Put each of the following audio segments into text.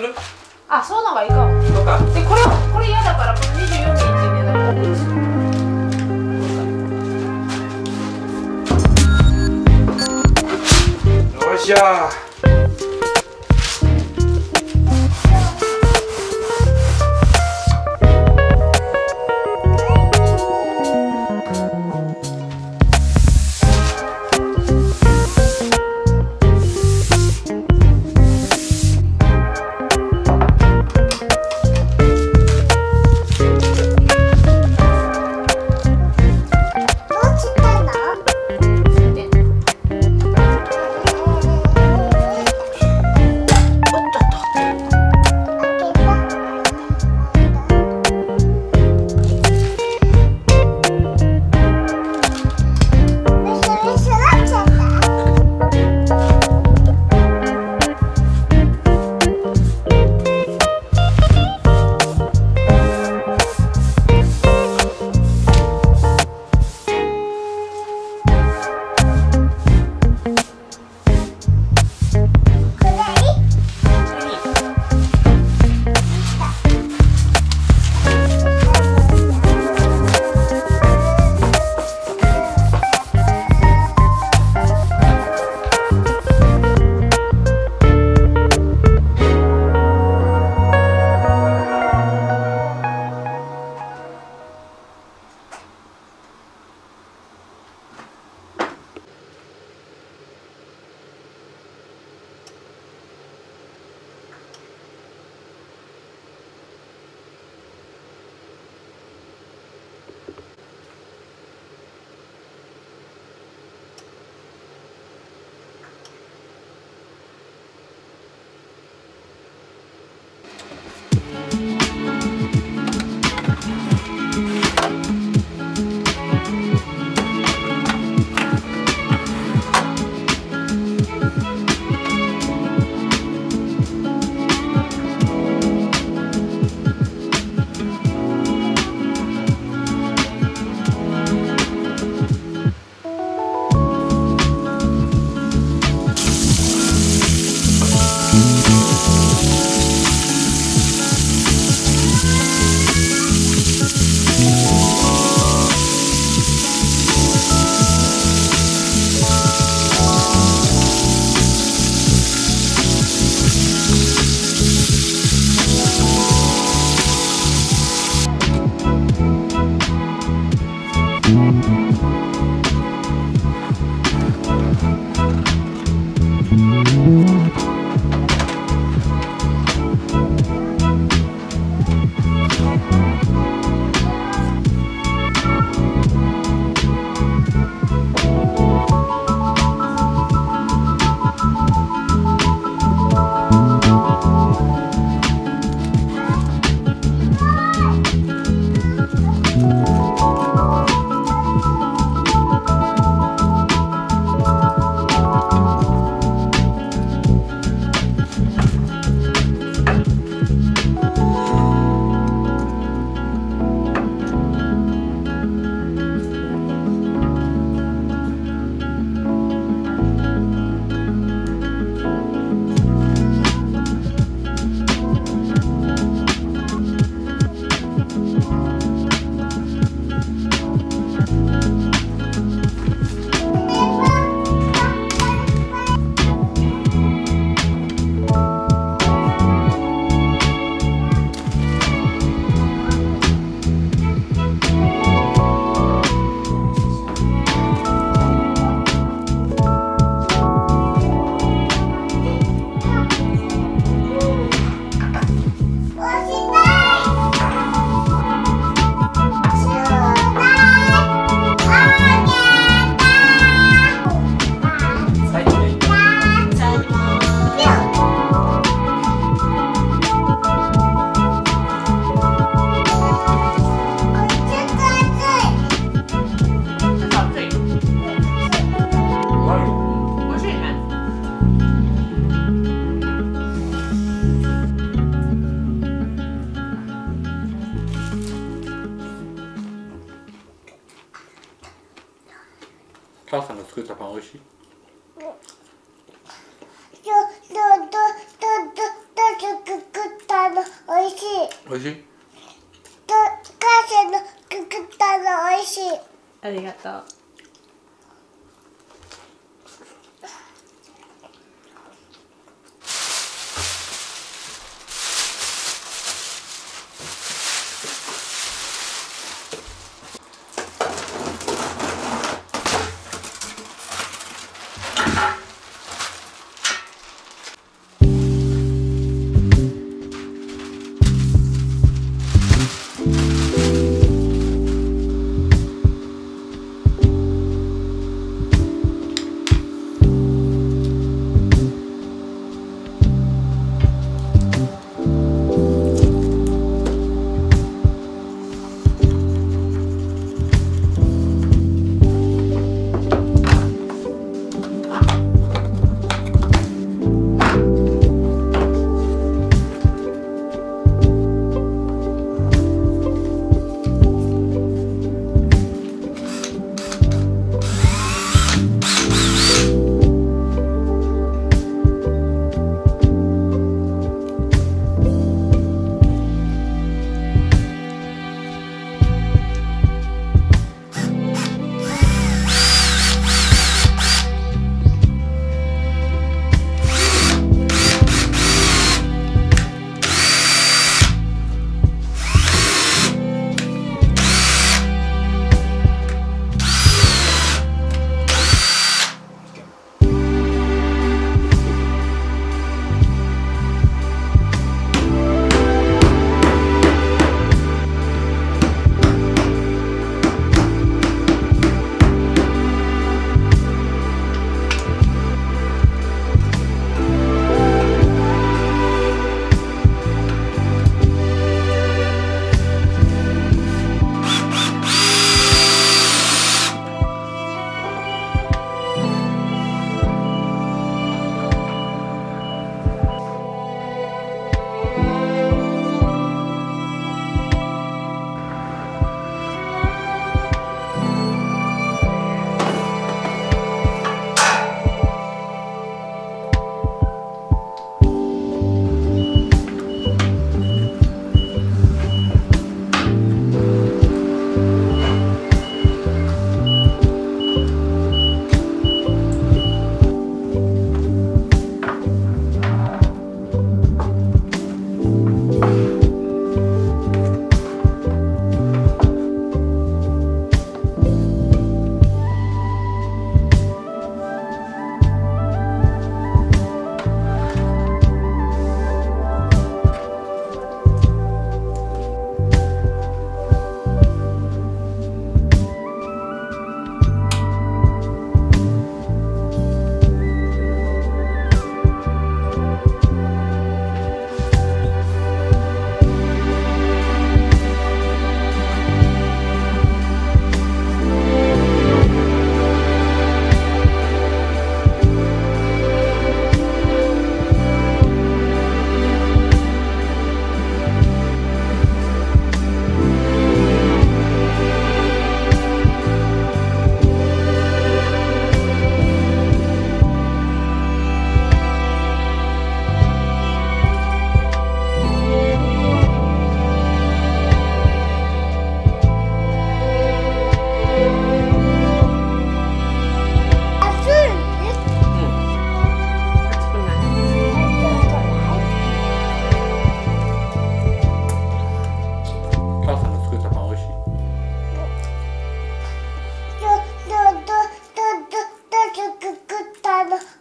する？あ、そうなんがいいか。そうか。で、これ嫌だからこの24ミリってね。よっしゃー。母さんが作ったパン美味しい？うん。おいしい。母さんの作ったのおいしい。ありがとう。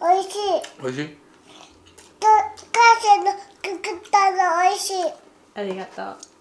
おいしい。母さんの作ったのおいしい。ありがとう。